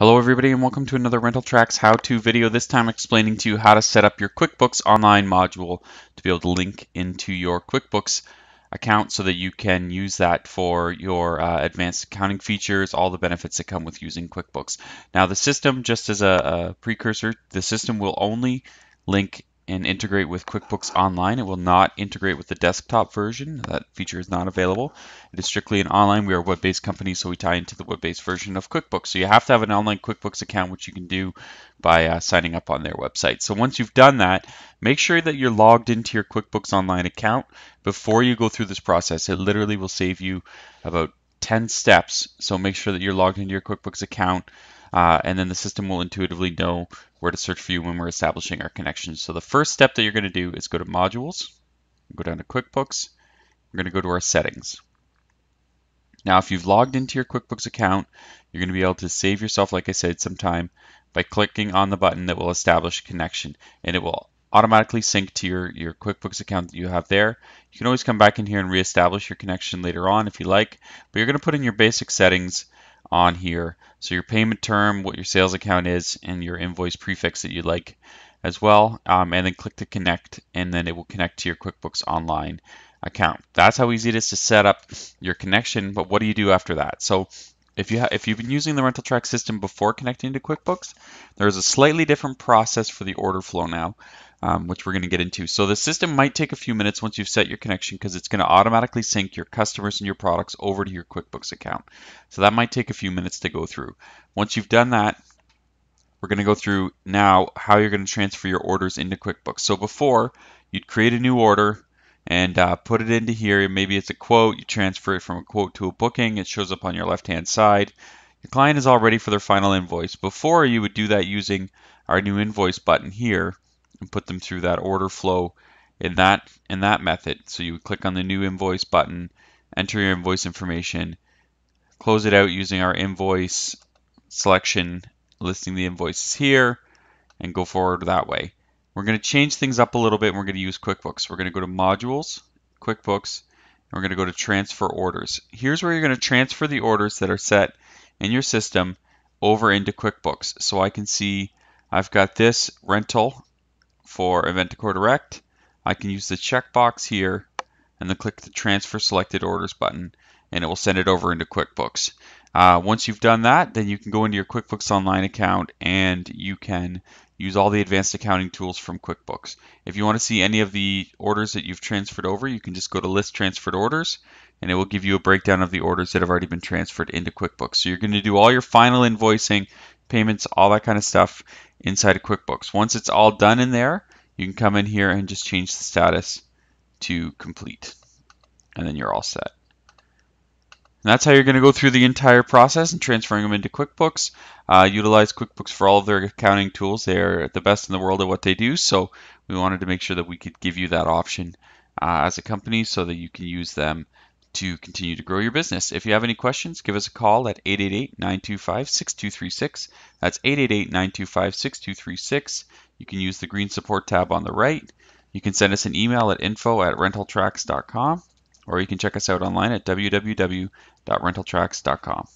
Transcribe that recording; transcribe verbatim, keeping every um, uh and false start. Hello everybody and welcome to another RentalTrax how-to video, this time explaining to you how to set up your QuickBooks Online module to be able to link into your QuickBooks account so that you can use that for your uh, advanced accounting features, all the benefits that come with using QuickBooks. Now the system, just as a, a precursor, the system will only link and integrate with QuickBooks Online. It will not integrate with the desktop version. That feature is not available. It is strictly an online. We are a web-based company, so we tie into the web-based version of QuickBooks. So you have to have an online QuickBooks account, which you can do by uh, signing up on their website. So once you've done that, make sure that you're logged into your QuickBooks Online account before you go through this process. It literally will save you about ten steps. So make sure that you're logged into your QuickBooks account. Uh, and then the system will intuitively know where to search for you when we're establishing our connection. So the first step that you're going to do is go to Modules, go down to QuickBooks, we're going to go to our Settings. Now if you've logged into your QuickBooks account, you're going to be able to save yourself, like I said, some time by clicking on the button that will establish a connection, and it will automatically sync to your, your QuickBooks account that you have there. You can always come back in here and reestablish your connection later on if you like, but you're going to put in your basic settings on here, so your payment term, what your sales account is, and your invoice prefix that you'd like as well, um, and then click to connect, and then it will connect to your QuickBooks Online account. That's how easy it is to set up your connection. But what do you do after that? So if, you ha if you've been using the RentalTrax system before connecting to QuickBooks, there's a slightly different process for the order flow now, um, which we're going to get into. So the system might take a few minutes once you've set your connection, because it's going to automatically sync your customers and your products over to your QuickBooks account. So that might take a few minutes to go through. Once you've done that, we're going to go through now how you're going to transfer your orders into QuickBooks. So before, you'd create a new order and uh, put it into here. Maybe it's a quote. You transfer it from a quote to a booking. It shows up on your left-hand side. Your client is all ready for their final invoice. Before, you would do that using our new invoice button here and put them through that order flow in that, in that method. So you would click on the new invoice button, enter your invoice information, close it out using our invoice selection, listing the invoices here, and go forward that way. We're going to change things up a little bit, and we're going to use QuickBooks. We're going to go to Modules, QuickBooks, and we're going to go to Transfer Orders. Here's where you're going to transfer the orders that are set in your system over into QuickBooks. So I can see I've got this rental for Eventicor Direct. I can use the checkbox here and then click the Transfer Selected Orders button, and it will send it over into QuickBooks. Uh, once you've done that, then you can go into your QuickBooks Online account and you can use all the advanced accounting tools from QuickBooks. If you want to see any of the orders that you've transferred over, you can just go to List Transferred Orders, and it will give you a breakdown of the orders that have already been transferred into QuickBooks. So you're going to do all your final invoicing, payments, all that kind of stuff inside of QuickBooks. Once it's all done in there, you can come in here and just change the status to complete, and then you're all set. And that's how you're going to go through the entire process and transferring them into QuickBooks. Uh, utilize QuickBooks for all of their accounting tools. They're the best in the world at what they do, so we wanted to make sure that we could give you that option uh, as a company so that you can use them to continue to grow your business. If you have any questions, give us a call at eight eight eight, nine two five, six two three six. That's eight eight eight, nine two five, six two three six. You can use the green support tab on the right. You can send us an email at info at rentaltrax dot com. Or you can check us out online at w w w dot rentaltrax dot com.